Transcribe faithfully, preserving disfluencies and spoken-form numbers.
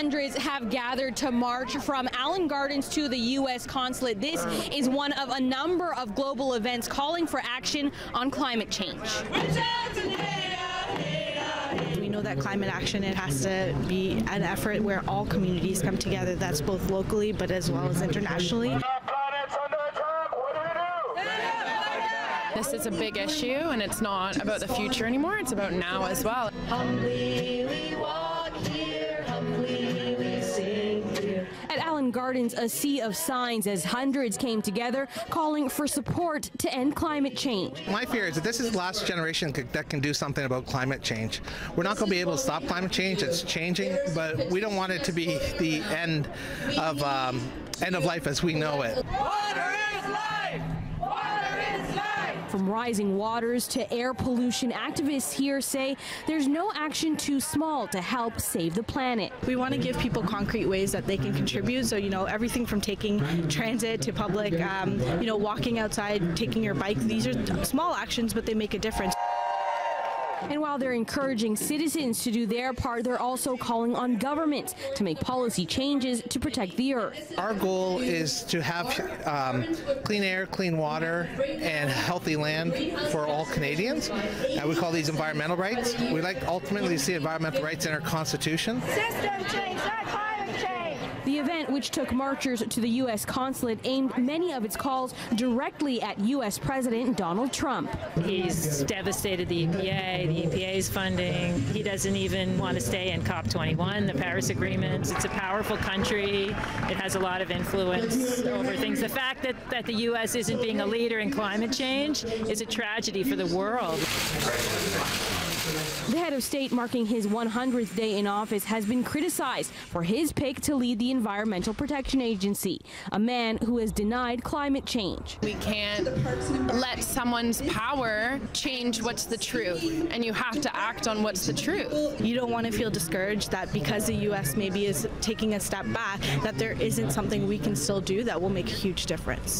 Hundreds have gathered to march from Allan Gardens to the U S consulate. This is one of a number of global events calling for action on climate change. That climate action, it has to be an effort where all communities come together. That's both locally but as well as internationally. This is a big issue, and it's not about the future anymore, it's about now as well. At Allan Gardens, a sea of signs as hundreds came together calling for support to end climate change. My fear is that this is the last generation that can do something about climate change. We're not going to be able to stop climate change. It's changing, but we don't want it to be the end of um, end of life as we know it. Water is life! Water is life! From rising waters to air pollution, activists here say there's no action too small to help save the planet. We want to give people concrete ways that they can contribute. So, you know, everything from taking transit to public, um, you know, walking outside, taking your bike. These are small actions, but they make a difference. And while they're encouraging citizens to do their part, they're also calling on governments to make policy changes to protect the earth. Our goal is to have um, clean air, clean water, and healthy land for all Canadians. Uh, we call these environmental rights. We like ultimately to see environmental rights in our Constitution. System change, not climate change. The event, which took marchers to the U S consulate, aimed many of its calls directly at U S President Donald Trump. He's devastated the E P A, the E P A's funding. He doesn't even want to stay in COP twenty-one, the Paris Agreement. It's a powerful country. It has a lot of influence over things. The fact that, that the U S isn't being a leader in climate change is a tragedy for the world. The head of state, marking his one hundredth day in office, has been criticized for his pick to lead the Environmental Protection Agency, a man who has denied climate change. We can't let someone's power change what's the truth, and you have to act on what's the truth. You don't want to feel discouraged that because the U S maybe is taking a step back, that there isn't something we can still do that will make a huge difference.